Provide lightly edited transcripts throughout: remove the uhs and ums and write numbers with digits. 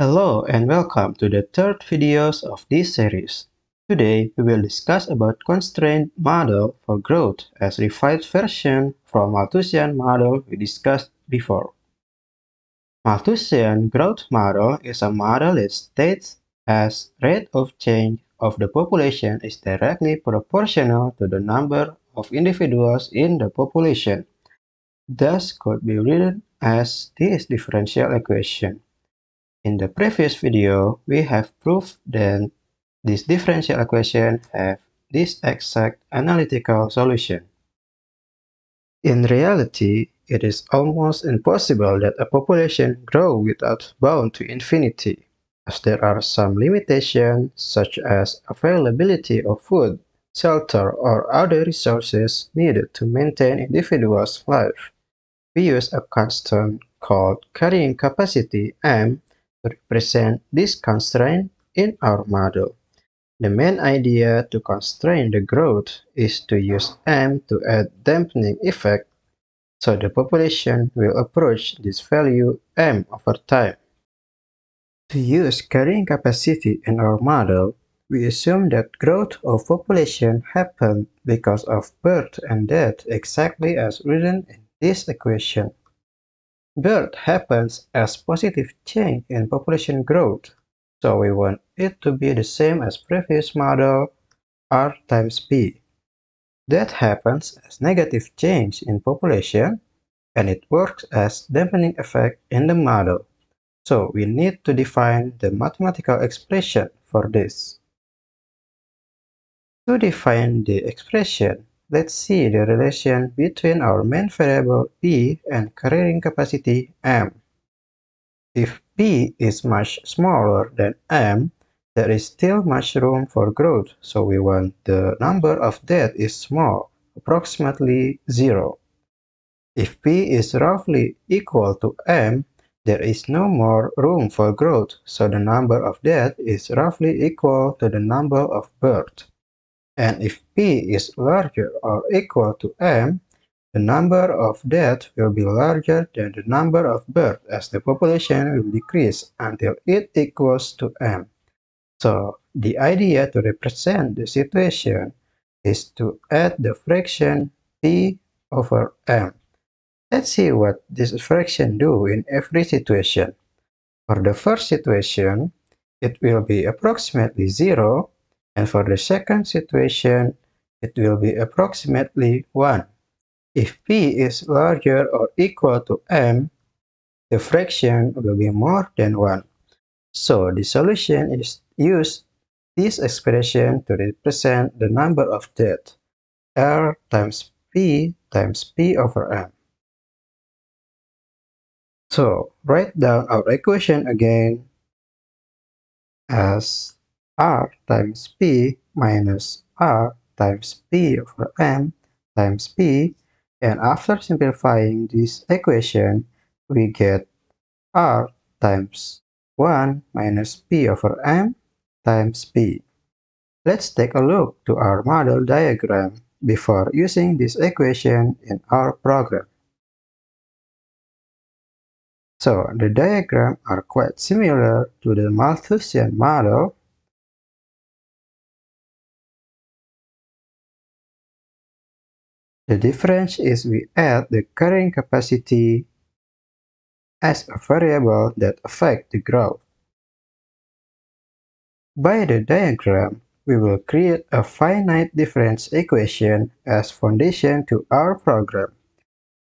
Hello and welcome to the third videos of this series. Today we will discuss about constraint model for growth as revised version from Malthusian model we discussed before. Malthusian growth model is a model that states as rate of change of the population is directly proportional to the number of individuals in the population. Thus could be written as this differential equation. In the previous video, we have proved that this differential equation have this exact analytical solution. In reality, it is almost impossible that a population grow without bound to infinity, as there are some limitations such as availability of food, shelter, or other resources needed to maintain individuals' life. We use a constant called carrying capacity M to represent this constraint in our model. The main idea to constrain the growth is to use M to add dampening effect, so the population will approach this value M over time. To use carrying capacity in our model, we assume that growth of population happened because of birth and death exactly as written in this equation. Birth happens as positive change in population growth, so we want it to be the same as previous model R times P. Death happens as negative change in population, and it works as dampening effect in the model, so we need to define the mathematical expression for this. To define the expression, let's see the relation between our main variable P and carrying capacity M. If P is much smaller than M, there is still much room for growth, so we want the number of deaths is small, approximately 0. If P is roughly equal to M, there is no more room for growth, so the number of deaths is roughly equal to the number of births. And if P is larger or equal to M, the number of deaths will be larger than the number of births as the population will decrease until it equals to M. So the idea to represent the situation is to add the fraction P over M. Let's see what this fraction do in every situation. For the first situation, it will be approximately 0. And for the second situation, it will be approximately 1. If P is larger or equal to M, the fraction will be more than 1. So the solution is use this expression to represent the number of deaths, R times P over M. So write down our equation again as R times P minus R times P over M times P, and after simplifying this equation, we get R times 1 minus P over M times P. Let's take a look to our model diagram before using this equation in our program. So the diagrams are quite similar to the Malthusian model. The difference is we add the carrying capacity as a variable that affects the growth. By the diagram, we will create a finite difference equation as foundation to our program.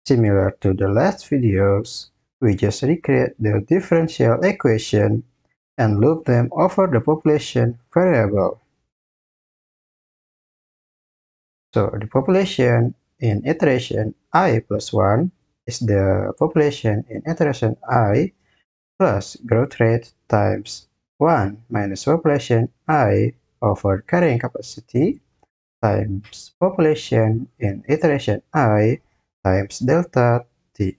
Similar to the last videos, we just recreate the differential equation and loop them over the population variable. So the population in iteration I plus 1 is the population in iteration I plus growth rate times 1 minus population I over carrying capacity times population in iteration I times delta t.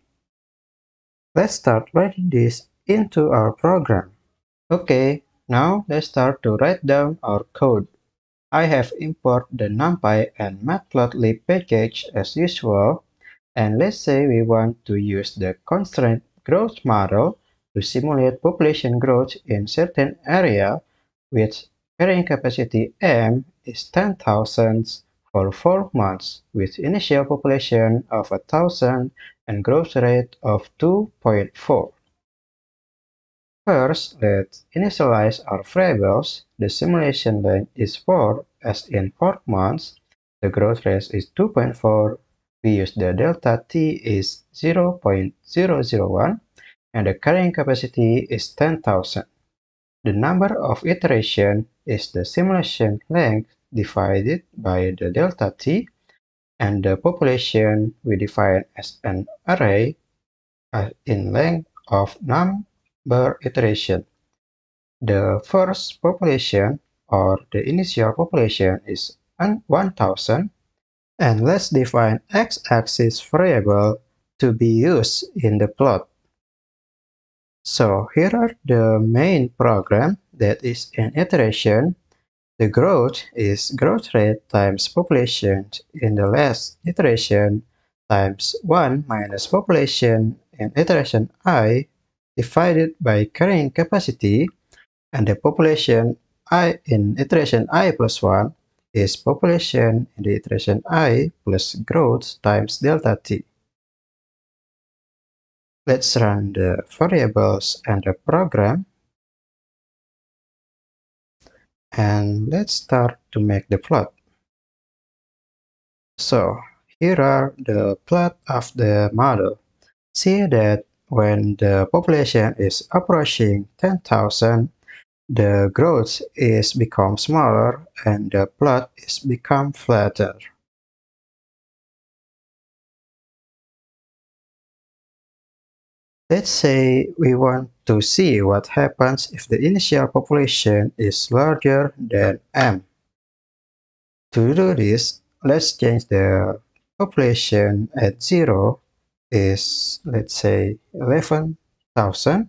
Let's start writing this into our program. Okay, now let's start to write down our code. I have imported the NumPy and Matplotlib package as usual, and let's say we want to use the constraint growth model to simulate population growth in certain area with carrying capacity M is 10,000 for 4 months with initial population of 1,000 and growth rate of 2.4. First, let's initialize our variables. The simulation length is 4, as in 4 months. The growth rate is 2.4. We use the delta t is 0.001, and the carrying capacity is 10,000. The number of iteration is the simulation length divided by the delta t, and the population we define as an array in length of number iteration. The first population, or the initial population, is 1,000, and let's define x-axis variable to be used in the plot. So here are the main program that is an iteration. The growth is growth rate times population in the last iteration times 1 minus population in iteration I divided by carrying capacity, and the population I in iteration I plus 1 is population in the iteration I plus growth times delta t. Let's run the variables and the program, and let's start to make the plot. So here are the plot of the model. See that when the population is approaching 10,000, the growth is become smaller and the plot is become flatter. Let's say we want to see what happens if the initial population is larger than M. To do this, let's change the population at 0 is, let's say, 11,000.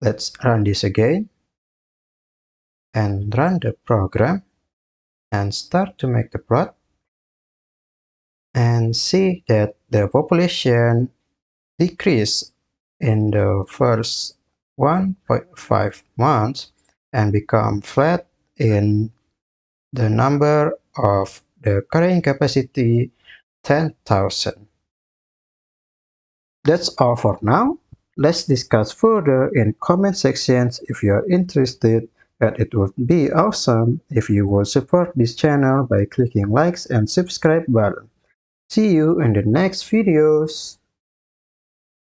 Let's run this again and run the program and start to make the plot, and see that the population decrease in the first 1.5 months and become flat in the number of the carrying capacity 10,000. That's all for now. Let's discuss further in comment sections if you are interested, and it would be awesome if you will support this channel by clicking likes and subscribe button. See you in the next videos.